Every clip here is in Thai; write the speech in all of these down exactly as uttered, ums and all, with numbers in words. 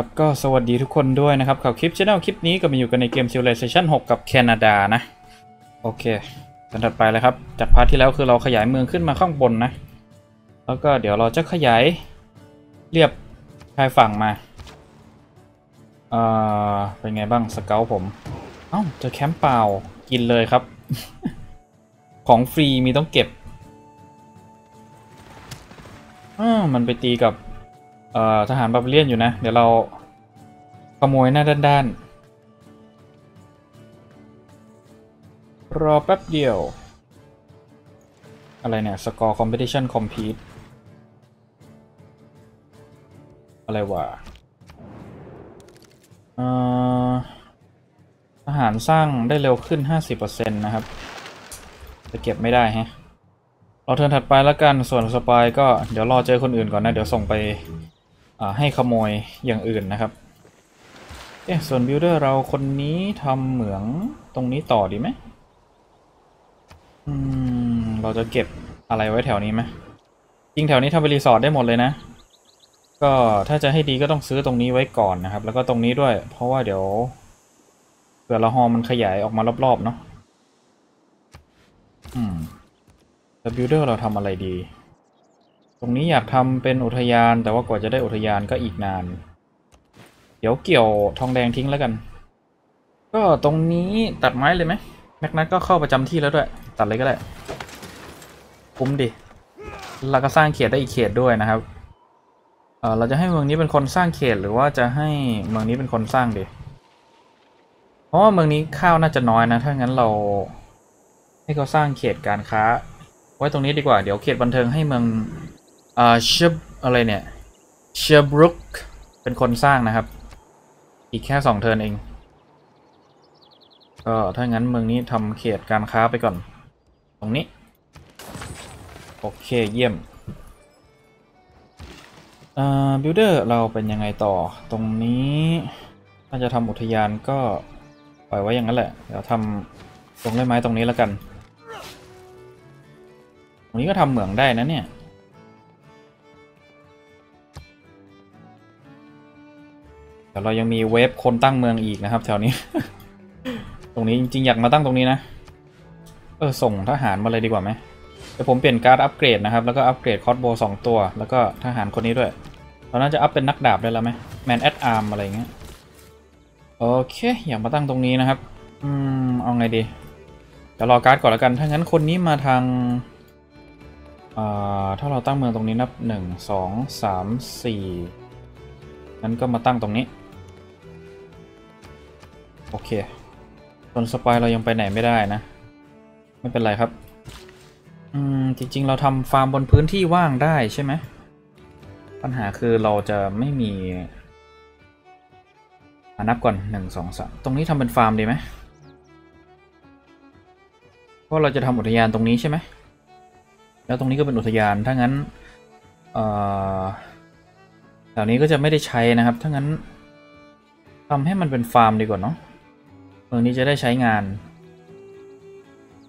ครับก็สวัสดีทุกคนด้วยนะครับข่าวคลิป channel คลิปนี้ก็มาอยู่กันในเกม Civilization หกกับแคนาดานะโอเคตอนถัดไปเลยครับจากพาร์ทที่แล้วคือเราขยายเมืองขึ้นมาข้างบนนะแล้วก็เดี๋ยวเราจะขยายเรียบชายฝั่งมาเอ่อเป็นไงบ้างสเกลผมเอ้าจะแคมป์เปล่ากินเลยครับ ของฟรีมีต้องเก็บอ้ามันไปตีกับทหารบาร์เบียนอยู่นะเดี๋ยวเราขโมยหน้าด้านๆรอแป๊บเดียวอะไรเนี่ยสกอร์คอมเพติชันคอมพีทอะไรวะทหารสร้างได้เร็วขึ้น ห้าสิบเปอร์เซ็นต์ นะครับจะเก็บไม่ได้ฮะเราเทิร์นถัดไปแล้วกันส่วนสปายก็เดี๋ยวรอเจอคนอื่นก่อนนะเดี๋ยวส่งไปให้ขโมยอย่างอื่นนะครับเอ๊ะส่วนบิลเดอร์เราคนนี้ทำเหมืองตรงนี้ต่อดีไหมอืมเราจะเก็บอะไรไว้แถวนี้ไหมจริงแถวนี้ทำเป็นรีสอร์ทได้หมดเลยนะก็ถ้าจะให้ดีก็ต้องซื้อตรงนี้ไว้ก่อนนะครับแล้วก็ตรงนี้ด้วยเพราะว่าเดี๋ยวเผื่อละฮอมันขยายออกมารอบๆเนาะอืมแต่บิลเดอร์เราทำอะไรดีตรงนี้อยากทำเป็นอุทยานแต่ว่ากว่าจะได้อุทยานก็อีกนานเดี๋ยวเกี่ยวทองแดงทิ้งแล้วกันก็ตรงนี้ตัดไม้เลยไหมแม็กนัทก็เข้าประจำที่แล้วด้วยตัดเลยก็ได้คุ้มดิเราก็สร้างเขตได้อีกเขตด้วยนะครับเออเราจะให้เมืองนี้เป็นคนสร้างเขตหรือว่าจะให้เมืองนี้เป็นคนสร้างดิเพราะว่าเมืองนี้ข้าวน่าจะน้อยนะถ้างั้นเราให้เขาสร้างเขตการค้าไว้ตรงนี้ดีกว่าเดี๋ยวเขตบันเทิงให้เมืองอ่าเชบอะไรเนี่ยเชบรุกเป็นคนสร้างนะครับอีกแค่สองเทิร์นเองก็ถ้างั้นเมืองนี้ทำเขตการค้าไปก่อนตรงนี้โอเคเยี่ยมอ่าบิลเดอร์เราเป็นยังไงต่อตรงนี้ถ้าจะทำอุทยานก็ปล่อยไว้อย่างนั้นแหละเดี๋ยวทำตรงต้นไม้ตรงนี้แล้วกันตรงนี้ก็ทำเหมืองได้นะเนี่ยแต่เรายังมีเวฟคนตั้งเมืองอีกนะครับแถวนี้ ตรงนี้จริงๆอยากมาตั้งตรงนี้นะเออส่งทหารมาเลยดีกว่าไหมเดี๋ยวผมเปลี่ยนการ์ดอัปเกรดนะครับแล้วก็อัปเกรดคอสโบสองตัวแล้วก็ทหารคนนี้ด้วยเราน่าจะอัปเป็นนักดาบได้แล้วไหมแมนแอดอาร์มอะไรเงี้ยโอเคอยากมาตั้งตรงนี้นะครับอืมเอาไงดีเดี๋ยวรอการ์ดก่อนแล้วกันถ้างั้นคนนี้มาทางถ้าเราตั้งเมืองตรงนี้นับหนึ่งสองสามสี่นั้นก็มาตั้งตรงนี้โอเคส่วนสปายเรายังไปไหนไม่ได้นะไม่เป็นไรครับอืมจริงๆเราทำฟาร์มบนพื้นที่ว่างได้ใช่ไหมปัญหาคือเราจะไม่มีนับก่อนหนึ่งสองสามตรงนี้ทำเป็นฟาร์มดีไหมเพราะเราจะทำอุทยานตรงนี้ใช่ไหมแล้วตรงนี้ก็เป็นอุทยานถ้างั้นแถวนี้ก็จะไม่ได้ใช้นะครับถ้างั้นทำให้มันเป็นฟาร์มดีกว่าเนาะเมืองนี้จะได้ใช้งาน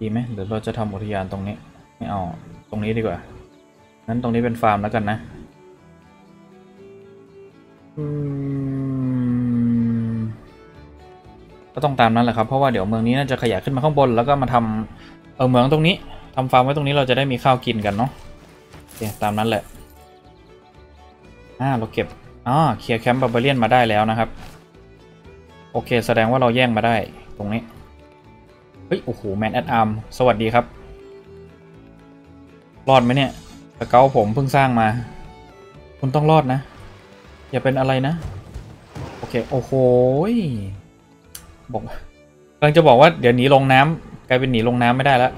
ดีไหมหรือเราจะทำอุทยานตรงนี้ไม่เอาตรงนี้ดีกว่างั้นตรงนี้เป็นฟาร์มแล้วกันนะก็ต้องตามนั้นแหละครับเพราะว่าเดี๋ยวเมืองนี้น่าจะขยายขึ้นมาข้างบนแล้วก็มาทำเออเมืองตรงนี้ทำฟาร์มไว้ตรงนี้เราจะได้มีข้าวกินกันเนาะโอเคตามนั้นแหละอ่าเราเก็บอ๋อเคลียร์แคมป์บาร์เบียนมาได้แล้วนะครับโอเคแสดงว่าเราแย่งมาได้ตรงนี้เฮ้ยโอ้โหแมนแอดอาร์มสวัสดีครับรอดไหมเนี่ยสเกลผมเพิ่งสร้างมาคุณต้องรอดนะอย่าเป็นอะไรนะโอเคโอ้โหบอกกำลังจะบอกว่าเดี๋ยวหนีลงน้ำกลายเป็นหนีลงน้ำไม่ได้แล้ว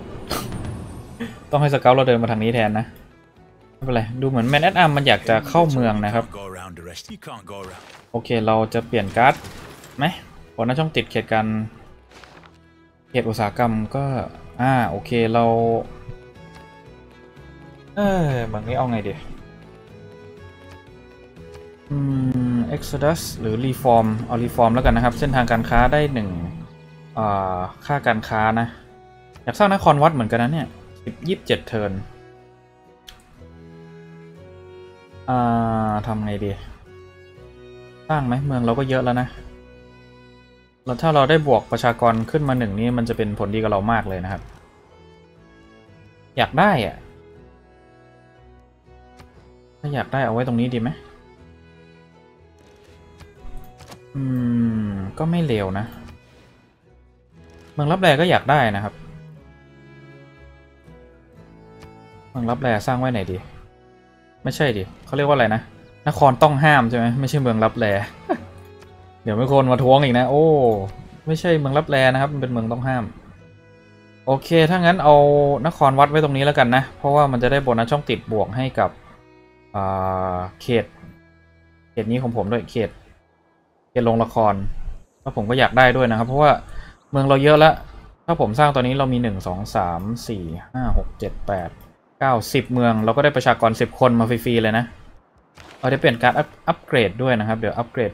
ต้องให้สเกลเราเดินมาทางนี้แทนนะไม่เป็นไรดูเหมือนแมนแอดอาร์มมันอยากจะเข้าเมืองนะครับโอเคเราจะเปลี่ยนการ์ดไหมพอหน้าช่องติดเขตการเขตอุตสาหกรรมก็อ่าโอเคเราเออแบบนี้เอาไงดีอืม Exodus หรือ Reform เอา Reform แล้วกันนะครับเส้นทางการค้าได้หนึ่งอ่าค่าการค้านะอยากสร้างนครวัดเหมือนกันนะเนี่ยยี่สิบเจ็ดเทิร์นทำไงดี สร้างไหมเมืองเราก็เยอะแล้วนะแล้วถ้าเราได้บวกประชากรขึ้นมาหนึ่งนี่มันจะเป็นผลดีกับเรามากเลยนะครับอยากได้อะถ้าอยากได้เอาไว้ตรงนี้ดีไหมอืมก็ไม่เลวนะเมืองรับแลก็อยากได้นะครับเมืองรับแลสร้างไว้ไหนดีไม่ใช่ดิเขาเรียกว่าอะไรนะนครต้องห้ามใช่ไหมไม่ใช่เมืองรับแล เดี๋ยวไม่คนมาท้วงอีกนะโอ้ไม่ใช่เมืองรับแลนะครับมันเป็นเมืองต้องห้ามโอเคถ้างั้นเอานครวัดไว้ตรงนี้แล้วกันนะเพราะว่ามันจะได้โบนัสช่องติดบวกให้กับเขตเขตนี้ของผมด้วยเขตเขตลงละครแล้วผมก็อยากได้ด้วยนะครับเพราะว่าเมืองเราเยอะแล้วถ้าผมสร้างตอนนี้เรามีหนึ่ง สอง สาม สี่ ห้า หก เจ็ด แปด เก้า สิบเมืองเราก็ได้ประชากรสิบคนมาฟรีๆเลยนะเอาเดี๋ยวเปลี่ยนการอัปเกรดด้วยนะครับเดี๋ยวอัปเกรด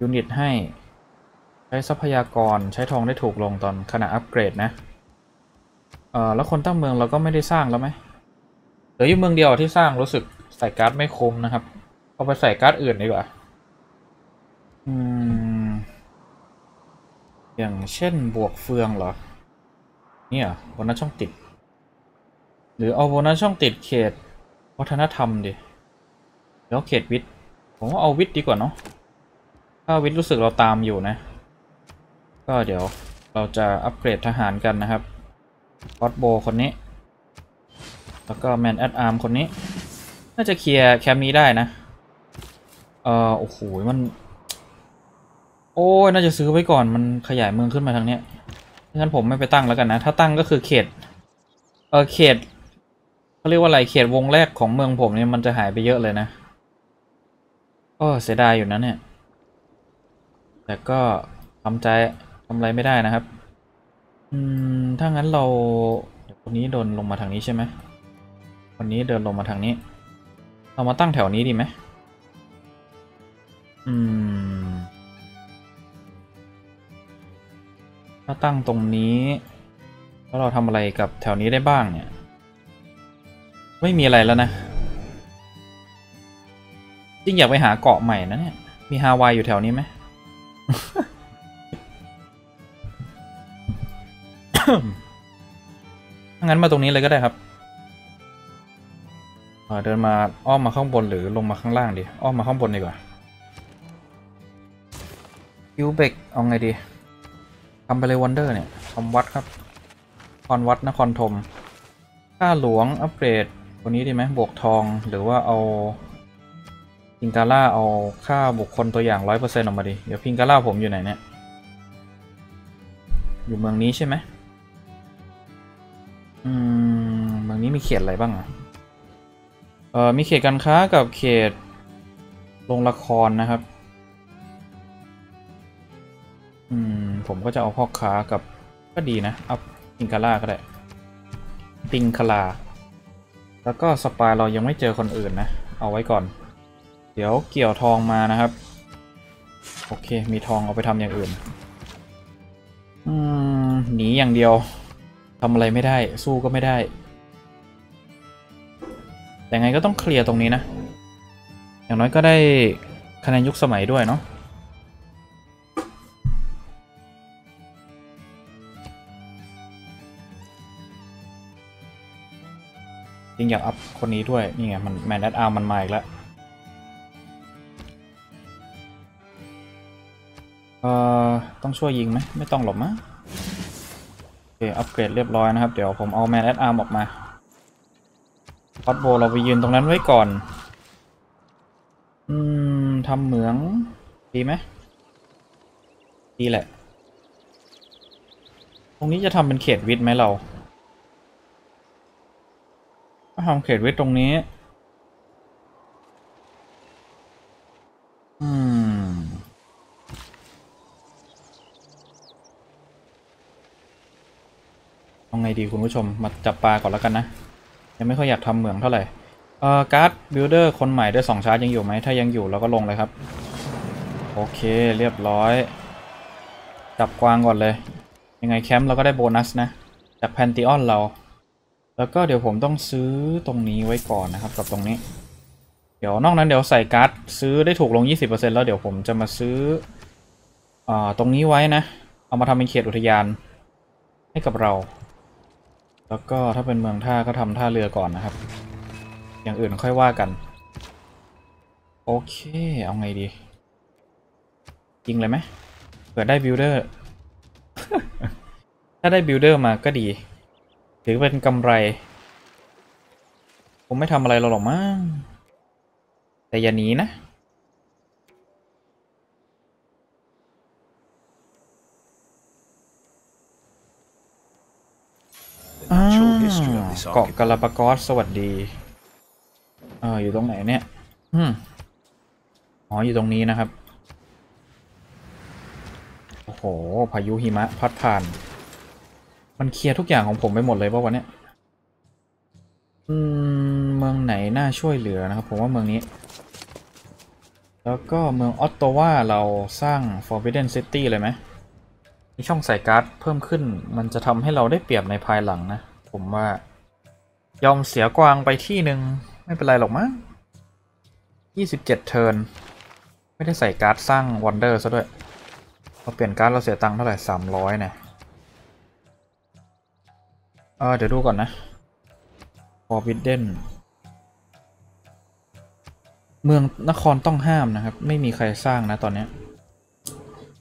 ยูนิตให้ใช้ทรัพยากรใช้ทองได้ถูกลงตอนขณะอัปเกรดนะเออแล้วคนตั้งเมืองเราก็ไม่ได้สร้างแล้วไหมเหลืออยู่เมืองเดียวที่สร้างรู้สึกใส่การ์ดไม่คมนะครับเอาไปใส่การ์ดอื่นดีกว่าอืมอย่างเช่นบวกเฟืองเหรอเนี่ยโบนัสช่องติดหรือเอาโบนัสช่องติดเขตวัฒนธรรมดิแล้วเขตวิทย์ผมว่าเอาวิทย์ดีกว่าเนาะถ้าวิทย์รู้สึกเราตามอยู่นะก็เดี๋ยวเราจะอัปเกรดทหารกันนะครับคอสโบคนนี้แล้วก็แมนแอดอาร์มคนนี้น่าจะเคลียร์แคมป์นี้ได้นะเออโอ้โหมันโอ้ยน่าจะซื้อไว้ก่อนมันขยายเมืองขึ้นมาทางเนี้ยงั้นผมไม่ไปตั้งแล้วกันนะถ้าตั้งก็คือเขตเออเขตเขาเรียกว่าอะไรเขตวงแรกของเมืองผมเนี่ยมันจะหายไปเยอะเลยนะโอ้เสียดายอยู่นะเนี่ยแต่ก็ทำใจทำอะไรไม่ได้นะครับอืมถ้างั้นเราคนนี้เดินลงมาทางนี้ใช่ไหมคนนี้เดินลงมาทางนี้เรามาตั้งแถวนี้ดีไหมอืมถ้าตั้งตรงนี้แล้วเราทำอะไรกับแถวนี้ได้บ้างเนี่ยไม่มีอะไรแล้วนะจริงอยากไปหาเกาะใหม่นะเนี่ยมีฮาวายอยู่แถวนี้ไหม งั้นมาตรงนี้เลยก็ได้ครับเดินมาอ้อมมาข้างบนหรือลงมาข้างล่างดีอ้อมมาข้างบนดีกว่าคิวเบกเอาไงดีทำไปเลยวันเดอร์เนี่ยทำวัดครับคอนวัดนครธมข้าหลวงอัปเกรดตัวนี้ดีไหมบวกทองหรือว่าเอาพิงกาล่าเอาค่าบุคคลตัวอย่าง ร้อยเปอร์เซ็นต์ ออกมาดิเดี๋ยวพิงกาล่าผมอยู่ไหนเนี่ยอยู่เมืองนี้ใช่ไหมอืมเมืองนี้มีเขตอะไรบ้างอ่ะเออมีเขตการค้ากับเขตโรงละครนะครับอืมผมก็จะเอาพ่อค้ากับก็ดีนะอัพพิงกาล่าก็ได้ปิงคลาแล้วก็สปายเรายังไม่เจอคนอื่นนะเอาไว้ก่อนเดี๋ยวเกี่ยวทองมานะครับโอเคมีทองเอาไปทำอย่างอื่นอืมหนีอย่างเดียวทำอะไรไม่ได้สู้ก็ไม่ได้แต่ไงก็ต้องเคลียร์ตรงนี้นะอย่างน้อยก็ได้คะแนนยุคสมัยด้วยเนาะจริงอยากอัพคนนี้ด้วยนี่ไงมันแมนแอดอาร์มันมาอีกแล้วเอ่อต้องช่วยยิงไหมไม่ต้องหรอกมั้งโอเคอัปเกรดเรียบร้อยนะครับเดี๋ยวผมเอาแมนแอดอาร์มออกมาคอสโบเราไปยืนตรงนั้นไว้ก่อนอืมทำเหมืองดีไหมดีแหละตรงนี้จะทำเป็นเขตวิทย์ไหมเราก็ทำเขตวิทย์ตรงนี้อืมเอาไงดีคุณผู้ชมมาจับปลาก่อนแล้วกันนะยังไม่ค่อยอยากทำเหมืองเท่าไหร่เอ่อการ์ดบิลเดอร์คนใหม่ได้สองชาร์จยังอยู่ไหมถ้ายังอยู่เราก็ลงเลยครับโอเคเรียบร้อยจับกวางก่อนเลยยังไงแคมป์เราก็ได้โบนัสนะจากแพนติออนเราแล้วก็เดี๋ยวผมต้องซื้อตรงนี้ไว้ก่อนนะครับกับตรงนี้ เดี๋ยวนอกนั้นเดี๋ยวใส่การ์ดซื้อได้ถูกลง ยี่สิบเปอร์เซ็นต์ แล้วเดี๋ยวผมจะมาซื้ออ่าตรงนี้ไว้นะเอามาทำเป็นเขตอุทยานให้กับเราแล้วก็ถ้าเป็นเมืองท่าก็ทำท่าเรือก่อนนะครับอย่างอื่นค่อยว่ากันโอเคเอาไงดียิงเลยไหมเผื่อได้บิลเดอร์ ถ้าได้บิลเดอร์มาก็ดีหรือเป็นกำไรผมไม่ทำอะไรเราหรอกมั้งแต่อย่าหนีนะเกาะกาลาปากอสสวัสดีเอออยู่ตรงไหนเนี่ยอืมอ๋ออยู่ตรงนี้นะครับโอ้โหพายุหิมะพัดผ่านมันเคลียร์ทุกอย่างของผมไปหมดเลยป่ะวันนี้อืมเมืองไหนน่าช่วยเหลือนะครับผมว่าเมืองนี้แล้วก็เมืองออตโตวาเราสร้าง Forbidden City เลยไหมมีช่องใส่การ์ดเพิ่มขึ้นมันจะทำให้เราได้เปรียบในภายหลังนะผมว่ายอมเสียกวางไปที่หนึ่งไม่เป็นไรหรอกมั้งยี่สิบเจ็ดเทิร์นไม่ได้ใส่การ์ดสร้างวันเดอร์ซะด้วยเราเปลี่ยนการ์ดเราเสียตังค์เท่าไหร่สามร้อยเนี่ยเออเดี๋ยวดูก่อนนะ Forbidden เมืองนครต้องห้ามนะครับไม่มีใครสร้างนะตอนนี้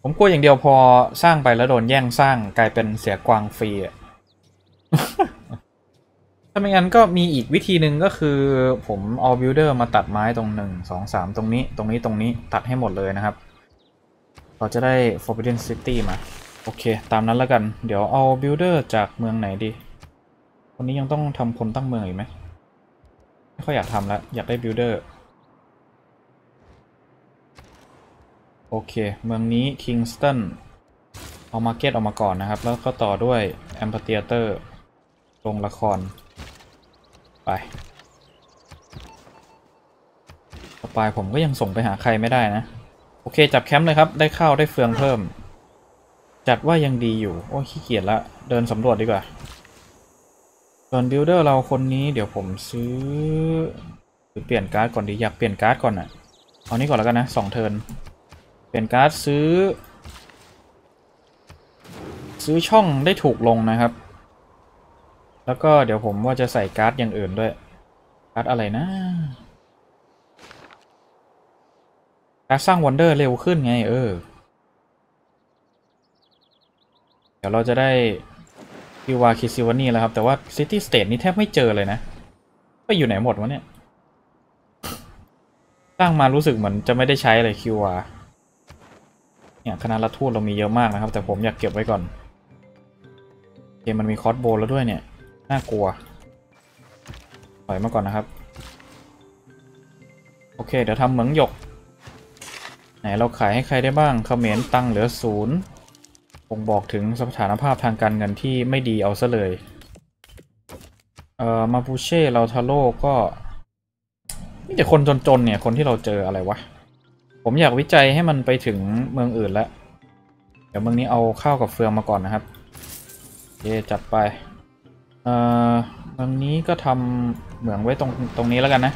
ผมกลัวอย่างเดียวพอสร้างไปแล้วโดนแย่งสร้างกลายเป็นเสียกวางฟรีอะ ถ้าไม่งั้นก็มีอีกวิธีหนึ่งก็คือผมเอาบิลเดอร์มาตัดไม้ตรงหนึ่งสองสามตรงนี้ตรงนี้ตรงนี้ตัดให้หมดเลยนะครับเราจะได้ Forbidden City มาโอเคตามนั้นแล้วกันเดี๋ยวเอาบิลเดอร์จากเมืองไหนดีคนนี้ยังต้องทำคนตั้งเมืองอีกไหมไม่ค่อยอยากทำแล้วอยากได้บิลเดอร์โอเคเมืองนี้คิงสตันเอามาร์เก็ตออกมาก่อนนะครับแล้วก็ต่อด้วยแอมเปียเตอร์โรงละครไปต่อไปผมก็ยังส่งไปหาใครไม่ได้นะโอเคจับแคมป์เลยครับได้ข้าวได้เฟืองเพิ่มจัดว่ายังดีอยู่โอ้ขี้เกียจละเดินสำรวจดีกว่าส่วนบิลเดอร์เราคนนี้เดี๋ยวผมซื้อหรือเปลี่ยนการ์ดก่อนดีอยากเปลี่ยนการ์ดก่อนอ่ะเอานี้ก่อนแล้วกันนะสองเทิร์นเปลี่ยนการ์ดซื้อซื้อช่องได้ถูกลงนะครับแล้วก็เดี๋ยวผมว่าจะใส่การ์ดอย่างอื่นด้วยการ์ดอะไรนะการ์ดสร้างวันเดอร์เร็วขึ้นไงเออเดี๋ยวเราจะได้คิวาคิซิวานี่แล้วครับแต่ว่าซิตี้สเตทนี่แทบไม่เจอเลยนะไปอยู่ไหนหมดวะเนี่ยสร้างมารู้สึกเหมือนจะไม่ได้ใช้เลยคิวาคณะรัฐทูตเรามีเยอะมากนะครับแต่ผมอยากเก็บไว้ก่อนเกมมันมีคอสโบแล้วด้วยเนี่ยน่ากลัวปล่อยมาก่อนนะครับโอเคเดี๋ยวทำเหมืองหยกไหนเราขายให้ใครได้บ้างเขมรตังเหลือศูนย์ผมบอกถึงสถานภาพทางการเงินที่ไม่ดีเอาซะเลยเอ่อมาปูเช่เราทาโร่ก็นี่แต่คนจนๆเนี่ยคนที่เราเจออะไรวะผมอยากวิจัยให้มันไปถึงเมืองอื่นแล้วเดี๋ยวเมืองนี้เอาข้าวกับเฟืองมาก่อนนะครับเดี๋ยวจัดไปเอ่อเมืองนี้ก็ทำเหมืองไว้ตรงตรงนี้แล้วกันนะ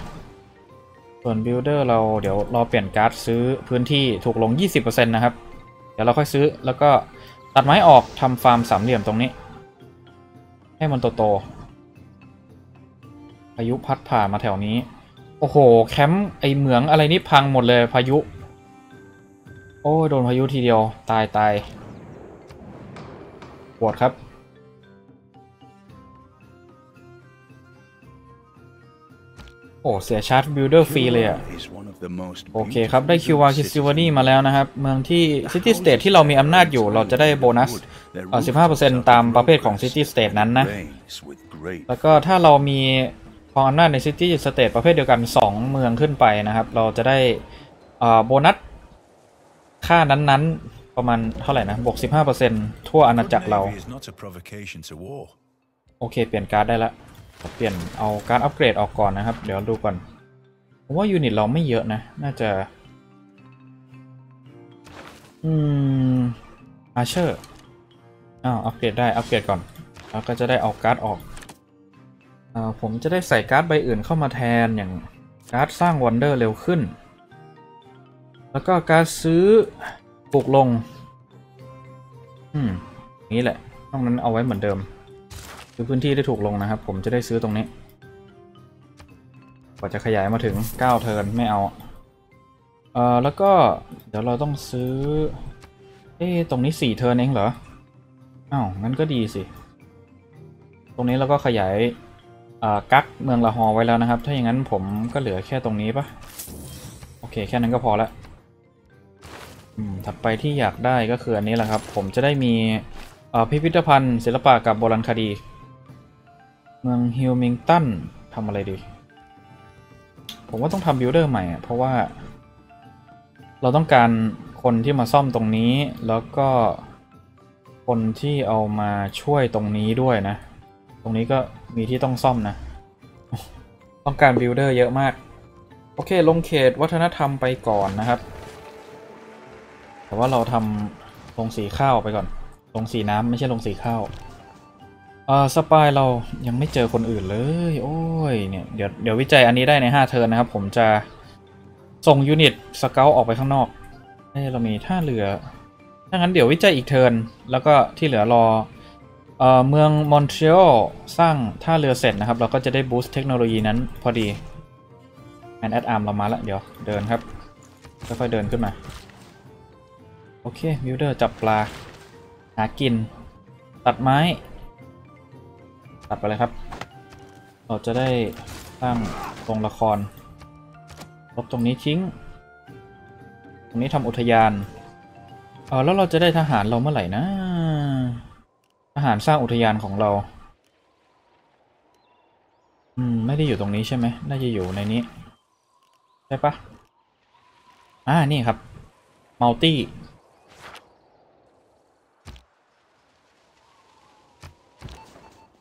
ส่วนบิลเดอร์เราเดี๋ยวรอเปลี่ยนการ์ดซื้อพื้นที่ถูกลง ยี่สิบเปอร์เซ็นต์ นะครับเดี๋ยวเราค่อยซื้อแล้วก็ตัดไม้ออกทำฟาร์มสามเหลี่ยมตรงนี้ให้มันโตๆพายุพัดผ่านมาแถวนี้โอ้โหแคมป์ไอเหมืองอะไรนี่พังหมดเลยพายุโอ้โดนพายุทีเดียวตายตายปวดครับโอ้เสียชาร์จบิลเดอร์ฟรีเลยอะโอเคครับได้คิววาคิซิวานี่มาแล้วนะครับเมืองที่ซิตี้สเตทที่เรามีอำนาจอยู่เราจะได้โบนัส สิบห้าเปอร์เซ็นต์ ตามประเภทของซิตี้สเตทนั้นนะแล้วก็ถ้าเรามีพออำนาจในซิตี้สเตทประเภทเดียวกันสองเมืองขึ้นไปนะครับเราจะได้โบนัสค่านั้นๆประมาณเท่าไหร่นะบวก สิบห้าเปอร์เซ็นต์ ทั่วอาณาจักรเราโอเคเปลี่ยนการ์ดได้ละเปลี่ยนเอาการ์ดอัปเกรดออกก่อนนะครับเดี๋ยวดูก่อนผมว่ายูนิตเราไม่เยอะนะน่าจะอืมอาเชอร์อ้าวอัปเกรดได้อัปเกรดก่อนแล้วก็จะได้เอาการ์ดออกผมจะได้ใส่การ์ดใบอื่นเข้ามาแทนอย่าง การ์ดสร้างวันเดอร์เร็วขึ้นแล้วก็การซื้อปลุกลงอืมนี้แหละตรงนั้นเอาไว้เหมือนเดิมคือพื้นที่ได้ถูกลงนะครับผมจะได้ซื้อตรงนี้กว่าจะขยายมาถึงเก้าเทิร์นไม่เอาเอ่อแล้วก็เดี๋ยวเราต้องซื้อเอ๊ะตรงนี้สี่เทิร์นเองเหรออ้าวงั้นก็ดีสิตรงนี้เราก็ขยายกักเมืองละฮอไว้แล้วนะครับถ้าอย่างนั้นผมก็เหลือแค่ตรงนี้ปะโอเคแค่นั้นก็พอละถัดไปที่อยากได้ก็คืออันนี้แหละครับผมจะได้มีพิพิธภัณฑ์ศิลปะกับโบราณคดีเมืองฮิลมิงตันทำอะไรดีผมว่าต้องทำบิลเดอร์ใหม่เพราะว่าเราต้องการคนที่มาซ่อมตรงนี้แล้วก็คนที่เอามาช่วยตรงนี้ด้วยนะตรงนี้ก็มีที่ต้องซ่อมนะต้องการบิลเดอร์เยอะมากโอเคลงเขตวัฒนธรรมไปก่อนนะครับแต่ว่าเราทำลงสีข้าวไปก่อนลงสีน้ำไม่ใช่ลงสีข้าวเออสปายเรายังไม่เจอคนอื่นเลยโอ้ยเนี่ยเดี๋ยวเดี๋ยววิจัยอันนี้ได้ในห้าเทิร์นนะครับผมจะส่งยูนิตสเกลออกไปข้างนอกให้เรามีท่าเรือถ้างั้นเดี๋ยววิจัยอีกเทิร์นแล้วก็ที่เหลือรอเออเมืองมอนทรีออลสร้างท่าเรือเสร็จนะครับเราก็จะได้บูสต์เทคโนโลยีนั้นพอดีแมนแอดอาร์มเรามาแล้วเดี๋ยวเดินครับค่อยๆเดินขึ้นมาโอเคบิลเดอร์จับปลาหากินตัดไม้ตัดไปเลยครับเราจะได้ตั้งโรงละครลบตรงนี้ทิ้งตรงนี้ทำอุทยานเออแล้วเราจะได้ทหารเราเมื่อไหร่นะทหารสร้างอุทยานของเราอืมไม่ได้อยู่ตรงนี้ใช่ไหมน่าจะอยู่ในนี้ใช่ปะอ่านี่ครับมัลตี้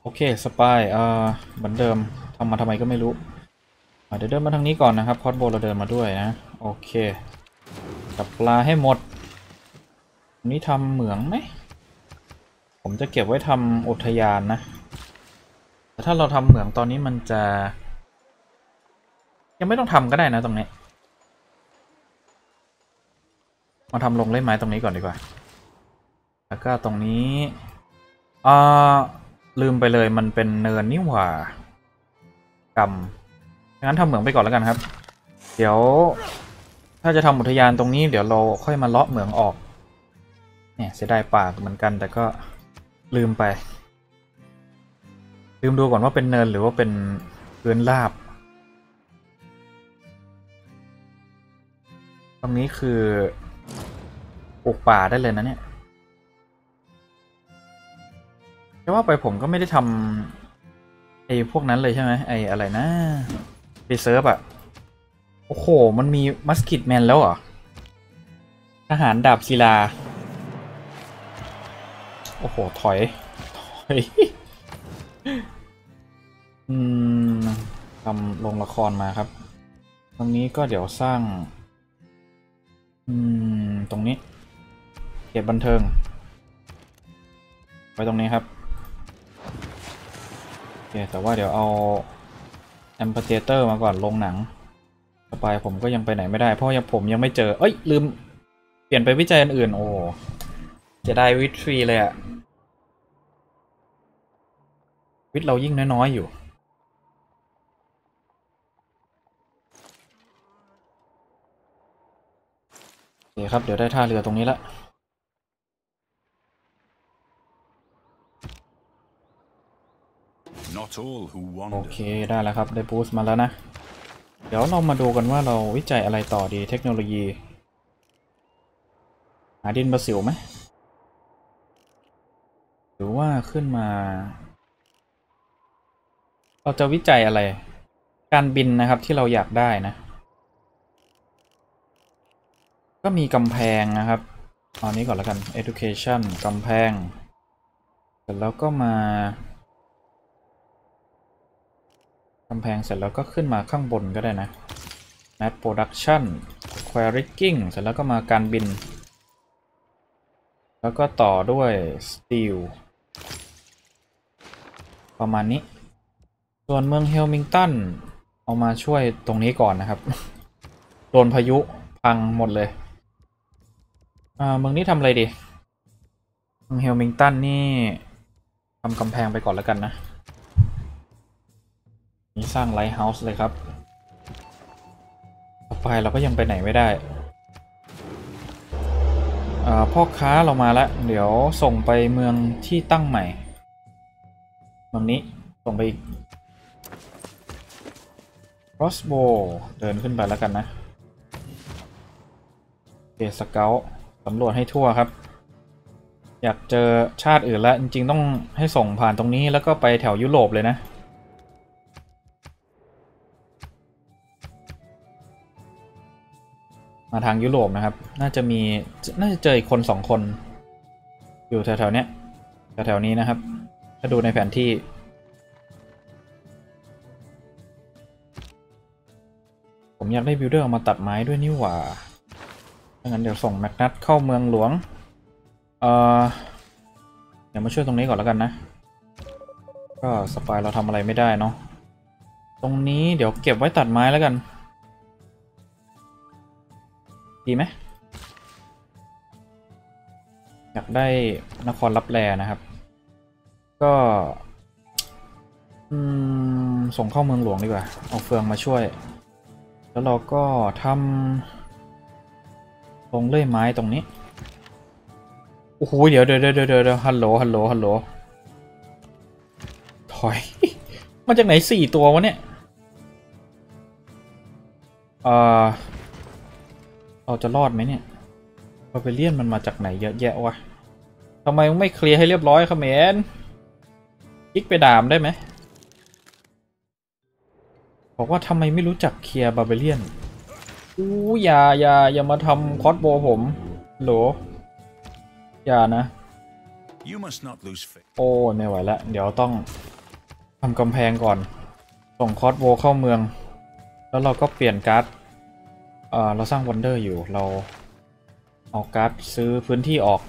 โอเคสปายเอ่อเหมือนเดิมทำมาทำไมก็ไม่รู้เดี๋ยวเดินมาทางนี้ก่อนนะครับคอสโบเราเดินมาด้วยนะโอเคจับปลาให้หมดนี่ทำเหมืองไหมผมจะเก็บไว้ทำอุทยานนะแต่ถ้าเราทำเหมืองตอนนี้มันจะยังไม่ต้องทำก็ได้นะตรงนี้มาทำลงเล่นไม้ตรงนี้ก่อนดีกว่าแล้วก็ตรงนี้อ่าลืมไปเลยมันเป็นเนินนี่หว่ากำงั้นทำเหมืองไปก่อนแล้วกันครับเดี๋ยวถ้าจะทำอุทยานตรงนี้เดี๋ยวเราค่อยมาเลาะเหมืองออกเนี่ยเสียดายปากเหมือนกันแต่ก็ลืมไปลืมดูก่อนว่าเป็นเนินหรือว่าเป็นพื้นราบตรงนี้คือปลูกป่าได้เลยนะเนี่ยแต่ว่าไปผมก็ไม่ได้ทำไอ้พวกนั้นเลยใช่ไหมไอ้อะไรนะไปเซิร์ฟอะโอ้โหมันมีมัสกิตแมนแล้วเหรอทหารดาบศิลาโอ้โหถอยถอยอืมทำลงละครมาครับตรงนี้ก็เดี๋ยวสร้างอืมตรงนี้เขตบันเทิงไปตรงนี้ครับโอเคแต่ว่าเดี๋ยวเอาแอมเปอร์เทเตอร์มาก่อนลงหนังสปายผมก็ยังไปไหนไม่ได้เพราะยังผมยังไม่เจอเอ้ยลืมเปลี่ยนไปวิจัยอันอื่นโอ้จะได้วิทรีเลยอะวิทเรายิ่งน้อยๆอยู่โอเคครับเดี๋ยวได้ท่าเรือตรงนี้ละโอเคได้แล้วครับได้บูสต์มาแล้วนะเดี๋ยวเรามาดูกันว่าเราวิจัยอะไรต่อดีเทคโนโลยีหาดินประสิวไหมหรือว่าขึ้นมาเราจะวิจัยอะไรการบินนะครับที่เราอยากได้นะก็มีกำแพงนะครับเอานี้ก่อนแล้วกัน education กำแพงเสร็จแล้วก็มากำแพงเสร็จแล้วก็ขึ้นมาข้างบนก็ได้นะ Mass Production Quarrying เสร็จแล้วก็มาการบินแล้วก็ต่อด้วย Steel ประมาณนี้ส่วนเมืองเฮลมิงตัน เอามาช่วยตรงนี้ก่อนนะครับโดนพายุพังหมดเลยอ่าเมืองนี้ทำอะไรดีเฮลมิงตันนี่ทำกำแพงไปก่อนแล้วกันนะนี่สร้างไลท์เฮาส์เลยครับต่อไปเราก็ยังไปไหนไม่ได้อ่าพ่อค้าเรามาแล้วเดี๋ยวส่งไปเมืองที่ตั้งใหม่เมืองนี้ส่งไปอีกครอสโบว์เดินขึ้นไปแล้วกันนะเดสเกลสำรวจให้ทั่วครับอยากเจอชาติอื่นแล้วจริงๆต้องให้ส่งผ่านตรงนี้แล้วก็ไปแถวยุโรปเลยนะมาทางยุโรปนะครับน่าจะมีน่าจะเจออีกคนสองคนอยู่แถวๆเนี้ยแถวๆนี้นะครับถ้าดูในแผนที่ผมอยากได้บิลเดอร์มาตัดไม้ด้วยนี่หว่าดังนั้นเดี๋ยวส่งแมกนัสเข้าเมืองหลวงเอ่อเดี๋ยวมาช่วยตรงนี้ก่อนแล้วกันนะก็สปายเราทำอะไรไม่ได้เนาะตรงนี้เดี๋ยวเก็บไว้ตัดไม้แล้วกันดีไหมอยากได้นครลับแลนะครับก็ส่งเข้าเมืองหลวงดีกว่าเอาเฟืองมาช่วยแล้วเราก็ทำลงเลื่อยไม้ตรงนี้โอ้โหเดี๋ยวเดี๋ยวเดี๋ยวเดี๋ยวฮัลโหลฮัลโหลฮัลโหลถอยมาจากไหนสี่ตัววะเนี่ยเอ่อเราจะรอดไหมเนี่ยบาร์เบเรียนมันมาจากไหนเยอะแยะวะทำไมไม่เคลียร์ให้เรียบร้อยเขมรคลิกไปด่ามได้ไหมบอกว่าทำไมไม่รู้จักเคลียร์บาร์เบเรียนอู้อย่าอย่าอย่ามาทำคอสโบผมโหลอย่านะโอ้ไม่ไหวแล้วเดี๋ยวต้องทำกำแพงก่อนส่งคอสโบเข้าเมืองแล้วเราก็เปลี่ยนการ์ดเออเราสร้างวันเดอร์อยู่เราเอาการ์ดซื้อพื้นที่ออก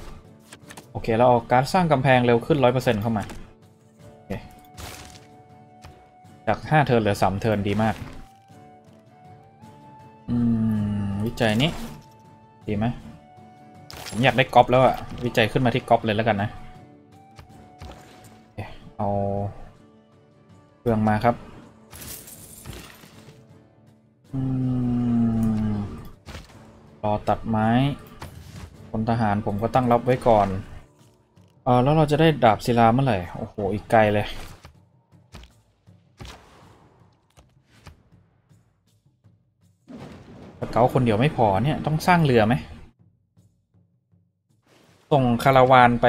โอเคเราเอาการ์ดสร้างกำแพงเร็วขึ้น ร้อยเปอร์เซ็นต์ เข้ามาจากห้าเทิร์นเหลือสามเทิร์นดีมากอืมวิจัยนี้ดีไหมผมอยากได้ก๊อปแล้วอะวิจัยขึ้นมาที่ก๊อปเลยแล้วกันนะเอาเฟืองมาครับอืมรอตัดไม้พลทหารผมก็ตั้งรับไว้ก่อนเออแล้วเราจะได้ดาบศิลาเมื่อไหร่โอ้โหอีกไกลเลยเก๋าคนเดียวไม่พอเนี่ยต้องสร้างเรือไหมส่งคาราวานไป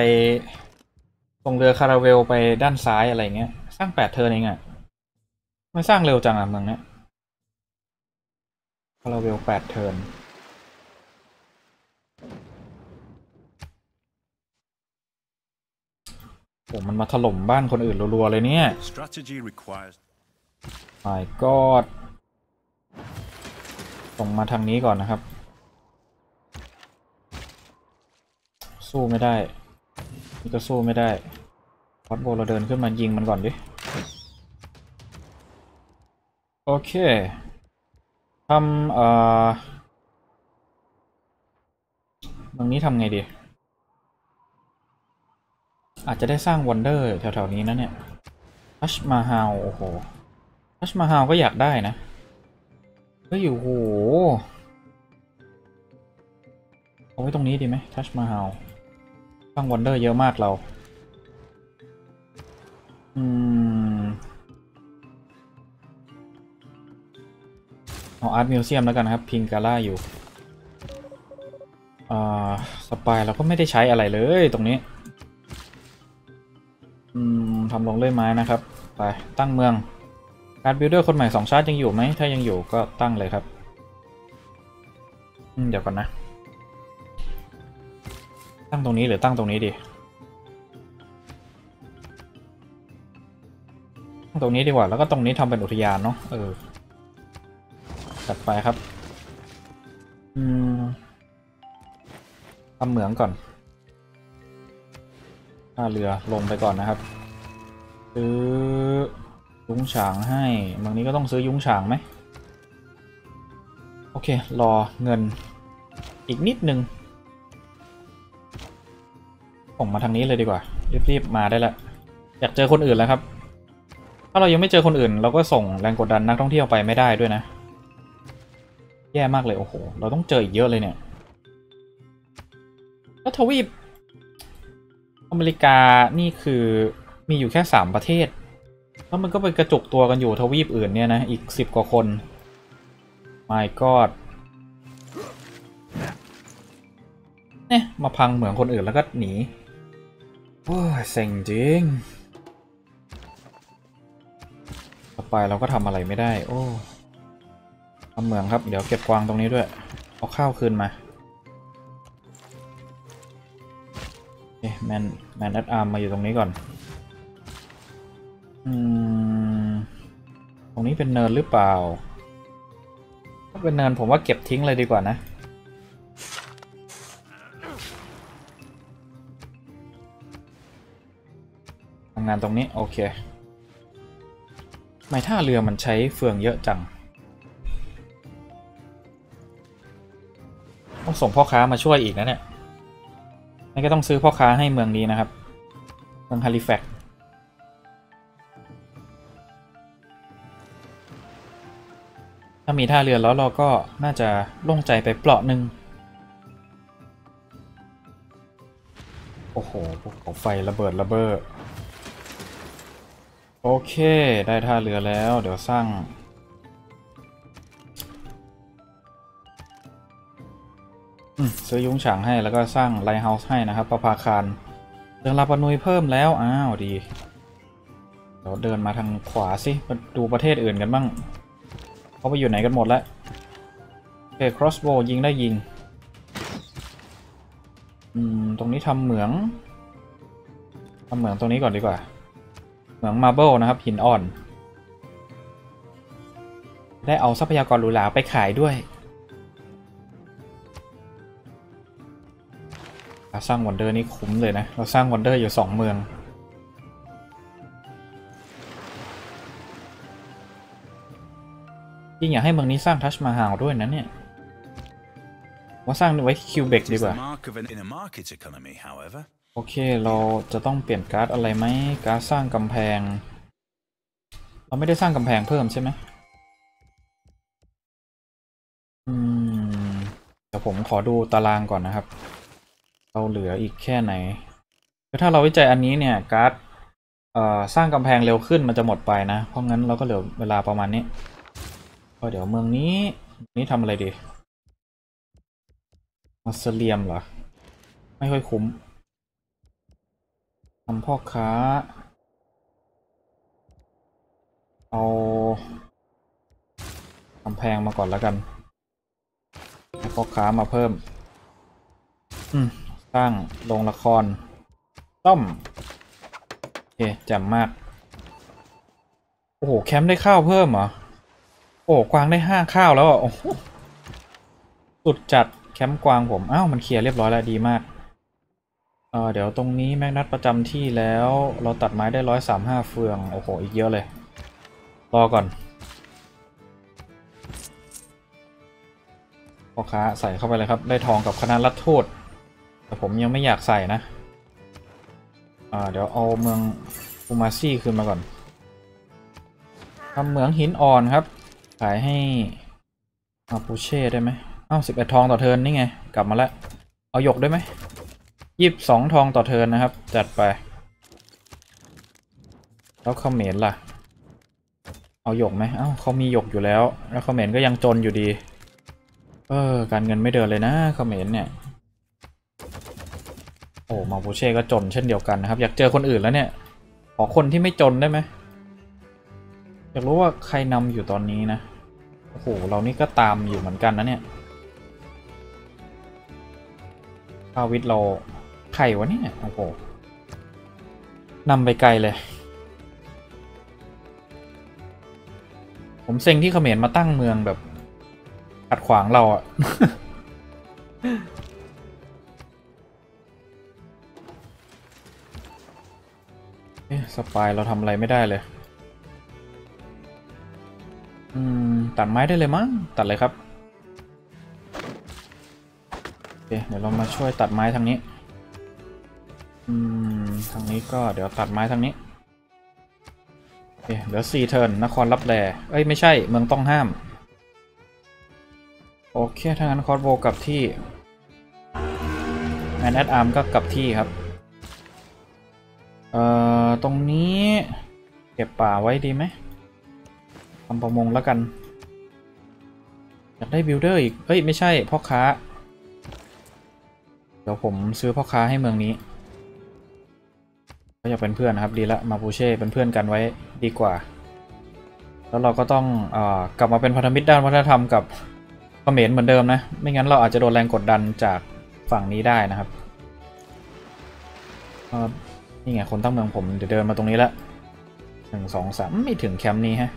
ส่งเรือคาราเวลไปด้านซ้ายอะไรเงี้ยสร้างแปดเทิร์นเองอะไม่สร้างเร็วจังอะเมืองเนี้ยคาราเวลแปดเทิร์นโอ้มันมาถล่มบ้านคนอื่นรัวๆเลยเนี่ย My Godส่งมาทางนี้ก่อนนะครับสู้ไม่ได้นี่ก็สู้ไม่ได้คอสโบเราเดินขึ้นมายิงมันก่อนดิโอเคทำเอ่อตรงนี้ทำไงดีอาจจะได้สร้างวันเดอร์แถวๆนี้นะเนี่ยทัชมาฮาลโอ้โหทัชมาฮาลก็อยากได้นะก็อยู่โหเอาไว้ตรงนี้ดีไหมทัชมาฮาลสร้างวันเดอร์เยอะมากเราอืมเอาอาร์ตมิวเซียมแล้วกันครับพิงกาล่าอยู่อ่าสปายเราก็ไม่ได้ใช้อะไรเลยตรงนี้อืมทำลงเลื่อยไม้นะครับไปตั้งเมืองการบิลเดอร์คนใหม่สองชาติยังอยู่ไหมถ้ายังอยู่ก็ตั้งเลยครับเดี๋ยวก่อนนะตั้งตรงนี้หรือตั้งตรงนี้ดีตั้งตรงนี้ดีกว่าแล้วก็ตรงนี้ทำเป็นอุทยานเนาะเออจัดไปครับอืมทำเหมืองก่อนท่าเรือลงไปก่อนนะครับซื้อ ยุ้งฉางให้บางนี้ก็ต้องซื้อยุ้งฉางไหมโอเครอเงินอีกนิดนึงส่งมาทางนี้เลยดีกว่ารีบๆมาได้ละอยากเจอคนอื่นแล้วครับถ้าเรายังไม่เจอคนอื่นเราก็ส่งแรงกดดันนักท่องเที่ยวไปไม่ได้ด้วยนะแย่มากเลยโอ้โหเราต้องเจออีกเยอะเลยเนี่ยแล้วทวีปอเมริกานี่คือมีอยู่แค่สามประเทศแล้วมันก็ไปกระจุกตัวกันอยู่ทวีปอื่นเนี่ยนะอีกสิบกว่าคน My God เนี่ยมาพังเหมืองคนอื่นแล้วก็หนีโอ้ยเซ็งจริงต่อไปเราก็ทำอะไรไม่ได้โอ้ทำเหมืองครับเดี๋ยวเก็บกวางตรงนี้ด้วยเอาข้าวคืนมาเอ๊ะแมนแมนแอดอาร์มมาอยู่ตรงนี้ก่อนอืมตรงนี้เป็นเนินหรือเปล่าถ้าเป็นเนินผมว่าเก็บทิ้งเลยดีกว่านะทำงานตรงนี้โอเคทำไมท่าเรือมันใช้เฟืองเยอะจังต้องส่งพ่อค้ามาช่วยอีกนะเนี่ยนั่นก็ต้องซื้อพ่อค้าให้เมืองนี้นะครับเมืองฮาลิแฟกซ์ถ้ามีท่าเรือแล้วเราก็น่าจะโล่งใจไปเปราะหนึ่งโอ้โหพวกไฟระเบิดระเบ้อโอเคได้ท่าเรือแล้วเดี๋ยวสร้างซื้อยุ้งฉางให้แล้วก็สร้างไลท์เฮาส์ให้นะครับประภาคารเดินลาปนุยเพิ่มแล้วอ้าวดีเดี๋ยวเดินมาทางขวาสิมาดูประเทศอื่นกันบ้างเขาไปอยู่ไหนกันหมดแล้วโอเคครอสโบว์ยิงได้ยิงอืมตรงนี้ทำเหมืองทำเหมืองตรงนี้ก่อนดีกว่าเหมืองมาร์เบิลนะครับหินอ่อนได้เอาทรัพยากรหรูหราไปขายด้วยสร้างวันเดอร์นี่คุ้มเลยนะเราสร้างวันเดอร์อยู่สองเมืองยิ่งอยากให้เมืองนี้สร้างทัชมาฮาลด้วยนะเนี่ยว่าสร้างไว้คิวเบกดีกว่าโอเคเราจะต้องเปลี่ยนการ์ดอะไรไหมการ์ดสร้างกำแพงเราไม่ได้สร้างกำแพงเพิ่มใช่ไหมอืมเดี๋ยวผมขอดูตารางก่อนนะครับเราเหลืออีกแค่ไหนถ้าเราวิจัยอันนี้เนี่ยการ์ดสร้างกำแพงเร็วขึ้นมันจะหมดไปนะเพราะงั้นเราก็เหลือเวลาประมาณนี้ก็เดี๋ยวเมืองนี้นี่ทำอะไรดีมัสเลียมเหรอไม่ค่อยคุ้มทำพ่อค้าเอากำแพงมาก่อนแล้วกันให้พ่อค้ามาเพิ่มอืมสร้างโรงละครต้อมโอเคแจ่มมากโอ้โหแคมป์ได้ข้าวเพิ่มเหรอโอ้กวางได้ห้าข้าวแล้วอ่ะโอ้โหสุดจัดแคมป์กวางผมอ้าวมันเคลียร์เรียบร้อยแล้วดีมากเออเดี๋ยวตรงนี้แมกนัสประจำที่แล้วเราตัดไม้ได้ร้อยสามห้าเฟืองโอ้โหอีกเยอะเลยรอก่อนพ่อค้าใส่เข้าไปเลยครับได้ทองกับคณะรัฐทูตแต่ผมยังไม่อยากใส่นะอ่าเดี๋ยวเอาเมืองฟูมาซี่คืนมาก่อนทำเหมืองหินอ่อนครับขายให้อาปูเช่ได้ไหมอ้าวสิบเอ็ดทองต่อเทิร์นนี่ไงกลับมาแล้วเอาหยกได้ไหมยี่สิบสองทองต่อเทิร์นนะครับจัดไปแล้วเขมรล่ะเอาหยกไหมอ้าวเขามีหยกอยู่แล้วแล้วเขมรก็ยังจนอยู่ดีเออการเงินไม่เดินเลยนะเขมรเนี่ยโอ้มาโปเช่ก็จนเช่นเดียวกันนะครับอยากเจอคนอื่นแล้วเนี่ยขอคนที่ไม่จนได้ไหมอยากรู้ว่าใครนำอยู่ตอนนี้นะโอ้โหเรานี่ก็ตามอยู่เหมือนกันนะเนี่ยข้าวิทย์เราใครวะเนี่ยโอ้โหนำไปไกลเลยผมเซ็งที่เขมรมาตั้งเมืองแบบขัดขวางเราอะ สปายเราทำอะไรไม่ได้เลย อืมตัดไม้ได้เลยมั้งตัดเลยครับโอเคเดี๋ยวเรามาช่วยตัดไม้ทางนี้อืมทางนี้ก็เดี๋ยวตัดไม้ทางนี้โอเคเดี๋ยวสี่เทิร์นนครลับแลเอ้ยไม่ใช่เมืองต้องห้ามโอเคถ้างั้นคอร์สโวกลับที่แมนแอดอาร์มก็กลับที่ครับเอ่อตรงนี้เก็บป่าไว้ดีไหมทำประมงแล้วกันอยากได้บิลเดอร์อีกเอ้ยไม่ใช่พ่อค้าเดี๋ยวผมซื้อพ่อค้าให้เมืองนี้ก็อยากเป็นเพื่อนครับดีละมาปูเช่เป็นเพื่อนกันไว้ดีกว่าแล้วเราก็ต้องเอ่อกลับมาเป็นพันธมิตรด้านวัฒนธรรมกับเขมรเหมือนเดิมนะไม่งั้นเราอาจจะโดนแรงกดดันจากฝั่งนี้ได้นะครับนี่ไงคนตั้งเมืองผมเดี๋ยวเดินมาตรงนี้ละหนึ่งสองสามไม่ถึงแคมป์นี้ฮะ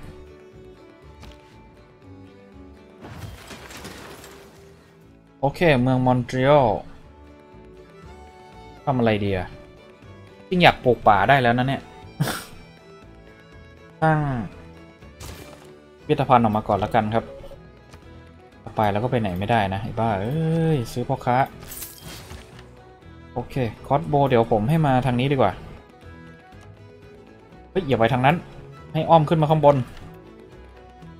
โอเคเมืองมอนทรีออลทำอะไรดีอะจริงอยากปลูกป่าได้แล้วนะเนี่ยตั้งพิพิธภัณฑ์ออกมาก่อนแล้วกันครับไปแล้วก็ไปไหนไม่ได้นะไอ้บ้าเอ้ยซื้อพ่อค้าโอเคคอสโบเดี๋ยวผมให้มาทางนี้ดีกว่าเฮ้ยอย่าไปทางนั้นให้อ้อมขึ้นมาข้างบน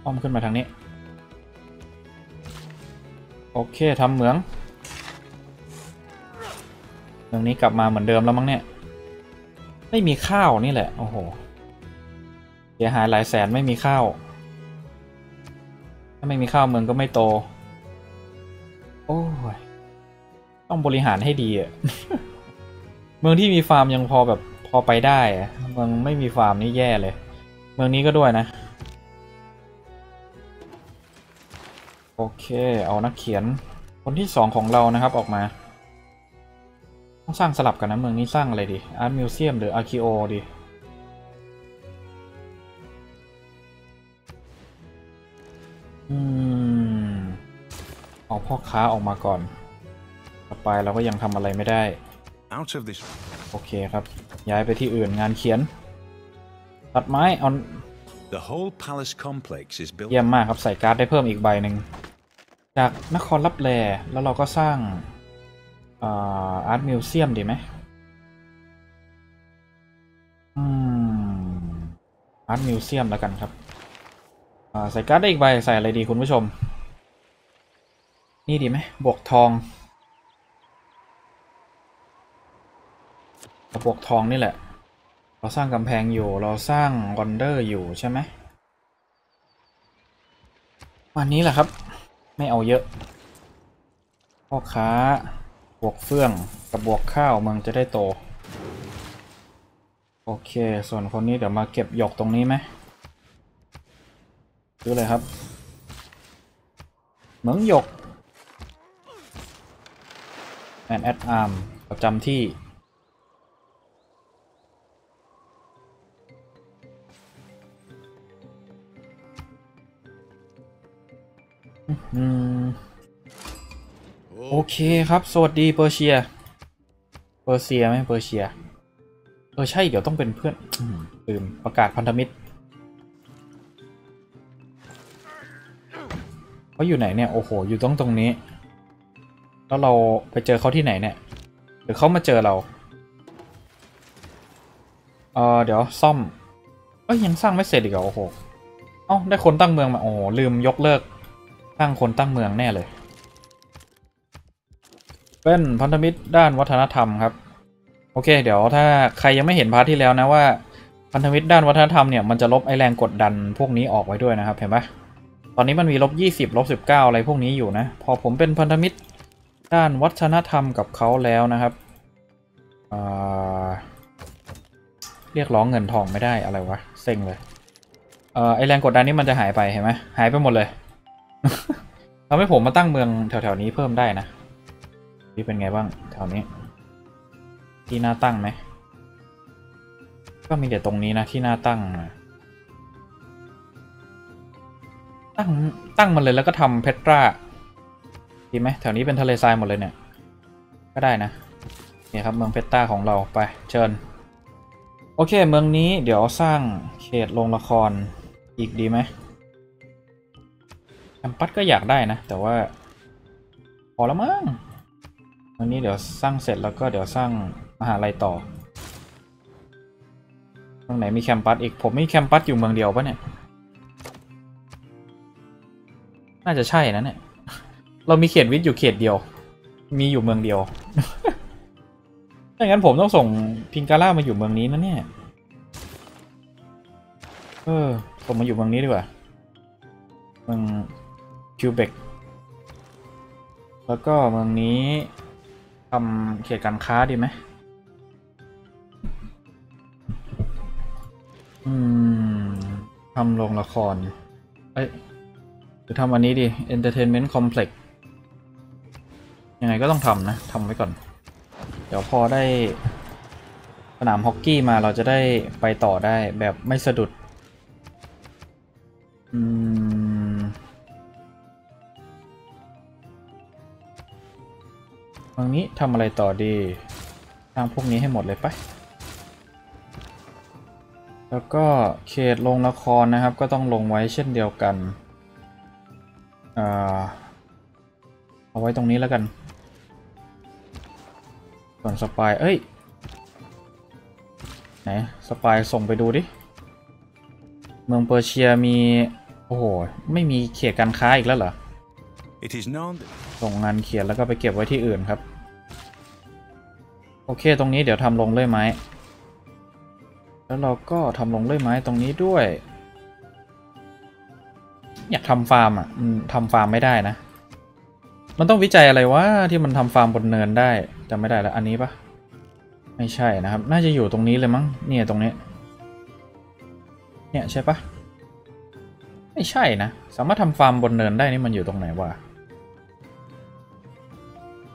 อ้อมขึ้นมาทางนี้โอเคทำเหมืองเมืองนี้กลับมาเหมือนเดิมแล้วมั้งเนี่ยไม่มีข้าวนี่แหละโอ้โหเสียหายหลายแสนไม่มีข้าวไม่มีข้าวเมืองก็ไม่โตโอ้ยต้องบริหารให้ดีอ่ะ เมืองที่มีฟาร์มยังพอแบบพอไปได้อะเมืองไม่มีฟาร์มนี่แย่เลยเมืองนี้ก็ด้วยนะโอเคเอานักเขียนคนที่สองของเรานะครับออกมาต้องสร้างสลับกันนะเมืองนี้สร้างอะไรดีอาร์ตมิวเซียมหรืออาร์คิโอดีอืมเอาพ่อค้าออกมาก่อนต่อไปเราก็ยังทำอะไรไม่ได้โอเคครับย้ายไปที่อื่นงานเขียนตัดไม้เอาเยี่ยมมากครับใส่การ์ดได้เพิ่มอีกใบหนึ่งจากนครลับแลแล้วเราก็สร้างอาร์ตมิวเซียมดีไหมอืมอาร์ตมิวเซียมแล้วกันครับใส่การ์ดได้อีกใบใส่อะไรดีคุณผู้ชมนี่ดีไหมบวกทองเราบวกทองนี่แหละเราสร้างกำแพงอยู่เราสร้างวอนเดอร์อยู่ใช่ไหมวันนี้แหละครับไม่เอาเยอะพ่อค้าบวกเฟื่องกับบวกข้าวเมืองจะได้โตโอเคส่วนคนนี้เดี๋ยวมาเก็บหยกตรงนี้ไหมซื้อเลยครับเหมืองหยกแอนแอดอาร์มประจำที่โอเคครับสวัสดีเปอร์เซียเปอร์เซียไหมเปอร์เซียเออใช่เดี๋ยวต้องเป็นเพื่อนลืมประกาศพันธมิตรเขาอยู่ไหนเนี่ยโอ้โหอยู่ตรงตรงนี้แล้วเราไปเจอเขาที่ไหนเนี่ยหรือเขามาเจอเราเออเดี๋ยวซ่อมเอ้ยยังสร้างไม่เสร็จอีกเหรอโอ้โหเอ้าได้คนตั้งเมืองมาโอ้โหลืมยกเลิกสร้างคนตั้งเมืองแน่เลยเป็นพันธมิตรด้านวัฒนธรรมครับโอเคเดี๋ยวถ้าใครยังไม่เห็นพาร์ทที่แล้วนะว่าพันธมิตรด้านวัฒนธรรมเนี่ยมันจะลบไอแรงกดดันพวกนี้ออกไว้ด้วยนะครับเห็นไหมตอนนี้มันมีลบยี่สิบลบสิบเก้าอะไรพวกนี้อยู่นะพอผมเป็นพันธมิตรด้านวัฒนธรรมกับเขาแล้วนะครับ เ, เรียกร้องเงินทองไม่ได้อะไรวะเซ็งเลยเออไอแรงกดดันนี้มันจะหายไปเห็นไหมหายไปหมดเลย ทำให้ผมมาตั้งเมืองแถวๆนี้เพิ่มได้นะนี่เป็นไงบ้างแถวนี้ที่น่าตั้งไหมก็มีแต่ตรงนี้นะที่น่าตั้งตั้งตั้งมันเลยแล้วก็ทำเพตราดีไหมแถวนี้เป็นทะเลทรายหมดเลยเนี่ยก็ได้นะนี่ครับเมืองเพตราของเราไปเชิญโอเคเมืองนี้เดี๋ยวสร้างเขตโรงละครอีกดีไหม แคมปัสก็อยากได้นะแต่ว่าพอแล้วมั้งวันนี้เดี๋ยวสร้างเสร็จแล้วก็เดี๋ยวสร้างมหาลัยต่อตรงไหนมีแคมปัสอีกผมมีแคมปัสอยู่เมืองเดียวปะเนี่ยน่าจะใช่นะเนี่ยเรามีเขตวิทย์อยู่เขตเดียวมีอยู่เมืองเดียวถ้างั้นผมต้องส่งพิงการ่ามาอยู่เมืองนี้นะเนี่ยเออผมมาอยู่เมืองนี้ดีกว่าเมืองคิวเบกแล้วก็เมืองนี้ทำเขตการค้าดีไหมอืมทำโรงละครเอ้ยหรือทำอันนี้ดี Entertainment Complex ยังไงก็ต้องทำนะทำไว้ก่อนเดี๋ยวพอได้สนามฮอกกี้มาเราจะได้ไปต่อได้แบบไม่สะดุดอืมตรงนี้ทำอะไรต่อดีทางพวกนี้ให้หมดเลยไปแล้วก็เขตลงละครนะครับก็ต้องลงไว้เช่นเดียวกันเอาไว้ตรงนี้แล้วกันส่วนสปายเอ้ยไหนสปายส่งไปดูดิเมืองเปอร์เซียมีโอ้โหไม่มีเขตการค้าอีกแล้วเหรอส่งงานเขียนแล้วก็ไปเก็บไว้ที่อื่นครับโอเคตรงนี้เดี๋ยวทำลงเลื่อยไม้แล้วเราก็ทำลงเลื่อยไม้ตรงนี้ด้วยอยากทำฟาร์มอ่ะทำฟาร์มไม่ได้นะมันต้องวิจัยอะไรวะที่มันทำฟาร์มบนเนินได้แต่ไม่ได้แล้วอันนี้ปะไม่ใช่นะครับน่าจะอยู่ตรงนี้เลยมั้งเนี่ยตรงนี้เนี่ยใช่ปะไม่ใช่นะสามารถทำฟาร์มบนเนินได้นี่มันอยู่ตรงไหนวะ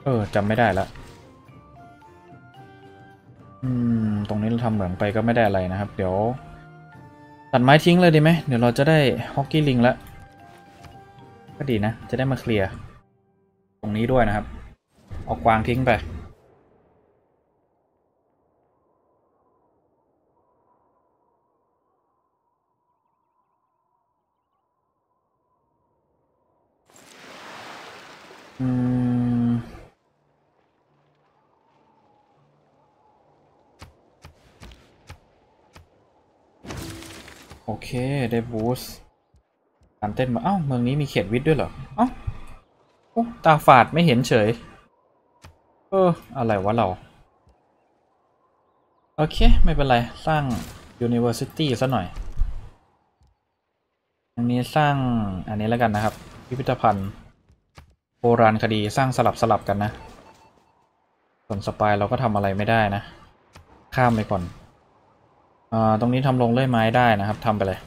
เออจำไม่ได้ละอืมตรงนี้เราทำเหมืองไปก็ไม่ได้อะไรนะครับเดี๋ยวตัดไม้ทิ้งเลยดีไหมเดี๋ยวเราจะได้ฮอกกี้ลิงละก็ดีนะจะได้มาเคลียร์ตรงนี้ด้วยนะครับเอากวางทิ้งไปอืมโอเคได้บูสต์การเต้นมาเอ้าเมืองนี้มีเขตวิทย์ด้วยเหรอเอ้าโอ้ตาฝาดไม่เห็นเฉยเอออะไรวะเราโอเคไม่เป็นไรสร้าง University ซะหน่อยอันนี้สร้างอันนี้แล้วกันนะครับพิพิธภัณฑ์โบราณคดีสร้างสลับสลับกันนะส่วนสปายเราก็ทำอะไรไม่ได้นะข้ามไปก่อนอ่าตรงนี้ทำลงเลื่อยไม้ได้นะครับทำไปเลย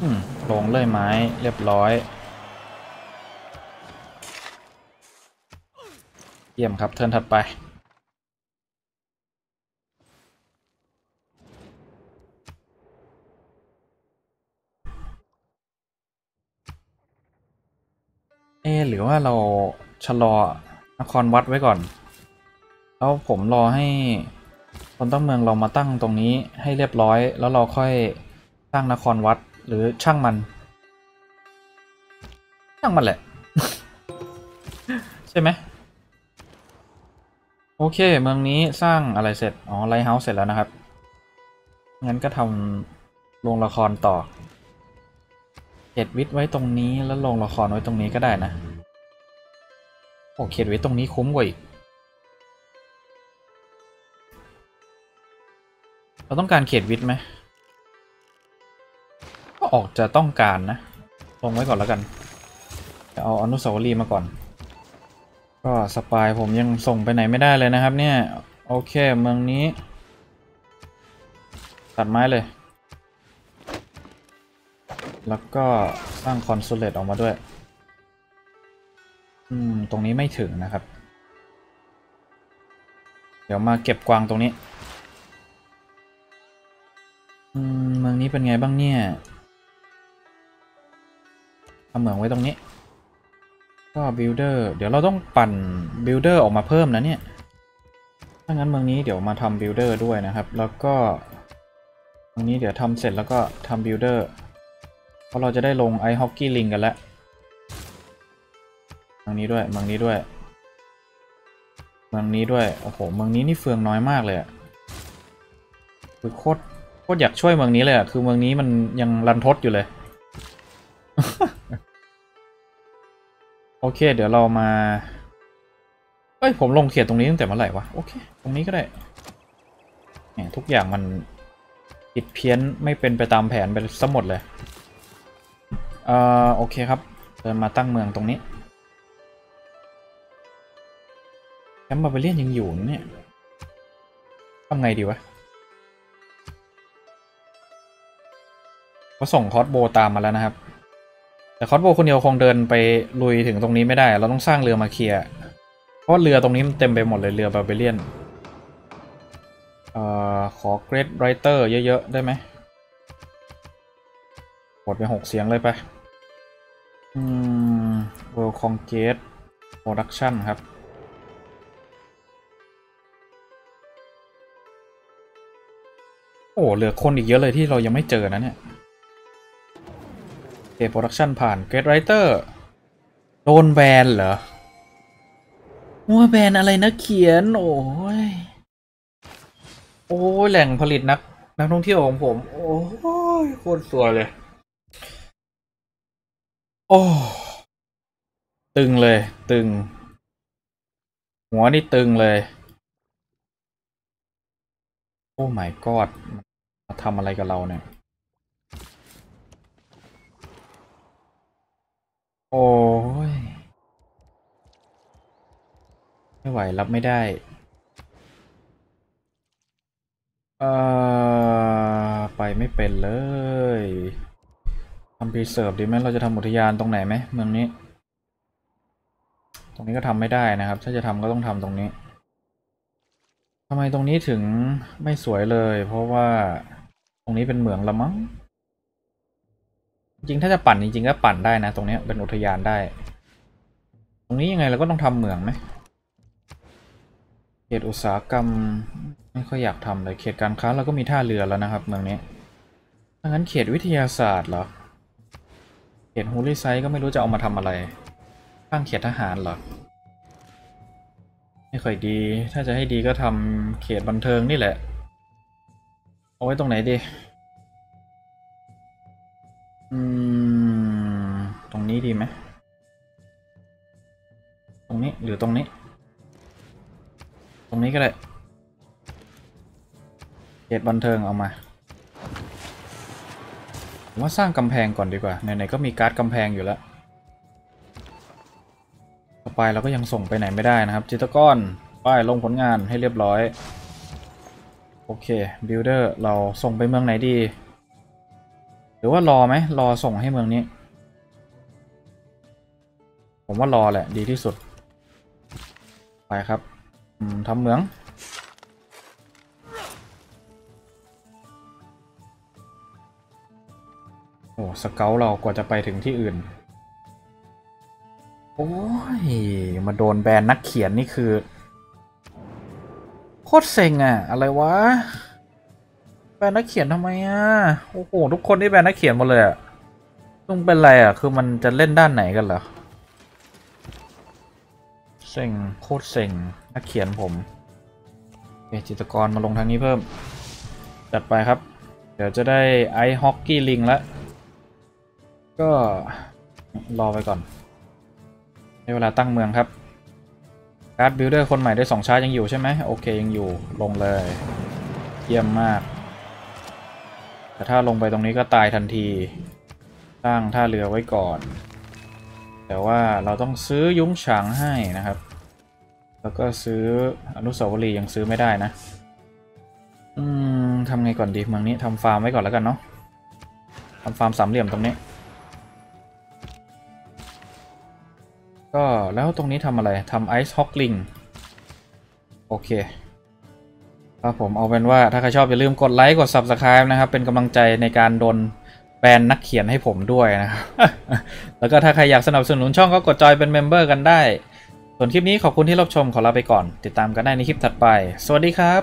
อืมลงเลื่อยไม้เรียบร้อยเยี่ยมครับเทิร์นถัดไปเอหรือว่าเราชะลอนครวัดไว้ก่อนแล้วผมรอให้คนตั้งเมืองเรามาตั้งตรงนี้ให้เรียบร้อยแล้วเราค่อยสร้างนครวัดหรือช่างมันช่างมันแหละ ใช่ไหมโอเคเมืองนี้สร้างอะไรเสร็จอ๋อไลท์เฮาส์เสร็จแล้วนะครับงั้นก็ทำโรงละครต่อเขตวิทย์ไว้ตรงนี้แล้วโรงละครไว้ตรงนี้ก็ได้นะโอ้เขตวิทย์ตรงนี้คุ้มกว่าอีกเราต้องการเขตวิทย์ไหมก็ออกจะต้องการนะลงไว้ก่อนแล้วกันเอาอนุสาวรีย์มาก่อนก็สปายผมยังส่งไปไหนไม่ได้เลยนะครับเนี่ยโอเคเมืองนี้ตัดไม้เลยแล้วก็สร้างคอนซูเลตออกมาด้วยอืมตรงนี้ไม่ถึงนะครับเดี๋ยวมาเก็บกวางตรงนี้อืมเมืองนี้เป็นไงบ้างเนี่ยทำเหมืองไว้ตรงนี้ก็บิลดเดอร์เดี๋ยวเราต้องปั่นบิลดเดอร์ออกมาเพิ่มนะเนี่ยถ้างั้นเมืองนี้เดี๋ยวมาทำบิลดเดอร์ด้วยนะครับแล้วก็เมืองนี้เดี๋ยวทำเสร็จแล้วก็ทำบิลดเดอร์ เพราะเราจะได้ลงไอฮอกกี้ลิงกันแล้วเมืองนี้ด้วยเมืองนี้ด้วยเมืองนี้ด้วยโอ้โหเมืองนี้นี่เฟืองน้อยมากเลยอะคือโคตรโคตรอยากช่วยเมืองนี้เลยอะคือเมืองนี้มันยังรันทดอยู่เลย โอเคเดี๋ยวเรามาเอ้ยผมลงเขตตรงนี้ตั้งแต่เมื่อไหร่วะโอเคตรงนี้ก็ได้ทุกอย่างมันผิดเพี้ยนไม่เป็นไปตามแผนไปซะหมดเลยเอ่อโอเคครับเดินมาตั้งเมืองตรงนี้แคมป์บาร์เบเรียนยังอยู่เนี่ยทำไงดีวะเขาส่งคอสโบตามมาแล้วนะครับแต่คอสโบคนเดียวคงเดินไปลุยถึงตรงนี้ไม่ได้เราต้องสร้างเรือมาเคลียร์เพราะเรือตรงนี้มันเต็มไปหมดเลยเรือบาร์เบเรียนเอ่อขอเกรดไรเตอร์เยอะๆได้ไหมหมดไปหกเสียงเลยไปอืมเวิลด์คอนเกสต์โปรดักชั่นครับโอ้เหลือคนอีกเยอะเลยที่เรายังไม่เจอนะเนี่ยเกมโปรดักชั่นผ่านเกรดไรเตอร์โดนแบนเหรอมัวแบนอะไรนะเขียนโอ้ยโอ้ยแหล่งผลิตนักนักท่องเที่ยวของผมโอ้ยโคตรสวยเลยโอ้ตึงเลยตึงหัวนี่ตึงเลยโอ้ my god มาทำอะไรกับเราเนี่ยโอ้ยไม่ไหวรับไม่ได้เอ่อไปไม่เป็นเลยทำพรีเซิร์ฟดีไหมเราจะทำอุทยานตรงไหนไหมเมืองนี้ตรงนี้ก็ทำไม่ได้นะครับถ้าจะทำก็ต้องทำตรงนี้ทำไมตรงนี้ถึงไม่สวยเลยเพราะว่าตรงนี้เป็นเหมืองละมั้งจริงถ้าจะปั่นจริงๆก็ปั่นได้นะตรงนี้เป็นอุทยานได้ตรงนี้ยังไงเราก็ต้องทำเหมืองไหมเขตอุตสาหกรรมไม่ค่อยอยากทำเลยเขตการค้าเราก็มีท่าเรือแล้วนะครับเมืองนี้ดังนั้นเขตวิทยาศาสตร์เหรอเขตฮูลิไซก็ไม่รู้จะเอามาทำอะไรสร้างเขตทหารเหรอไม่ค่อยดีถ้าจะให้ดีก็ทำเขตบันเทิงนี่แหละเอาไว้ตรงไหนดีอืมตรงนี้ดีไหมตรงนี้หรือตรงนี้ตรงนี้ก็ได้เขตบันเทิงเอามาผมว่าสร้างกำแพงก่อนดีกว่าไหนๆก็มีการ์ดกำแพงอยู่แล้วต่อไปเราก็ยังส่งไปไหนไม่ได้นะครับจิตรกรป้ายลงผลงานให้เรียบร้อยโอเคบิลเดอร์เราส่งไปเมืองไหนดีหรือว่ารอไหมรอส่งให้เมืองนี้ผมว่ารอแหละดีที่สุดไปครับทำเมืองโอ้สเกลเรากว่าจะไปถึงที่อื่นโอ้ยมาโดนแบนนักเขียนนี่คือโคตรเซ็งอะอะไรวะแบนนักเขียนทำไมอะโอ้โหทุกคนที่แบนนักเขียนหมดเลยอะต้องเป็นไรอะคือมันจะเล่นด้านไหนกันเหรอเซ็งโคตรเซ็งนักเขียนผมเอจิตรกรมาลงทางนี้เพิ่มจัดไปครับเดี๋ยวจะได้ไอฮอกกี้ลิงแล้วก็รอไปก่อนในเวลาตั้งเมืองครับการ์ดบิลเดอร์คนใหม่ได้สองชาร์จยังอยู่ใช่ไหมโอเคยังอยู่ลงเลยเยี่ยมมากแต่ถ้าลงไปตรงนี้ก็ตายทันทีสร้างท่าเรือไว้ก่อนแต่ว่าเราต้องซื้อยุ้งฉางให้นะครับแล้วก็ซื้ออนุสาวรีย์ยังซื้อไม่ได้นะอืมทำไงก่อนดีเมืองนี้ทำฟาร์มไว้ก่อนแล้วกันเนาะทำฟาร์มสามเหลี่ยมตรงนี้ก็แล้วตรงนี้ทำอะไรทำไอซ์ฮอกลิงโอเคครับผมเอาเป็นว่าถ้าใครชอบอย่าลืมกดไลค์กด ซับสไครบ์ นะครับเป็นกำลังใจในการโดนแบนนักเขียนให้ผมด้วยนะครับ แล้วก็ถ้าใครอยากสนับสนุนช่องก็กดจอยเป็นเมมเบอร์กันได้ส่วนคลิปนี้ขอบคุณที่รับชมขอลาไปก่อนติดตามกันได้ในคลิปถัดไปสวัสดีครับ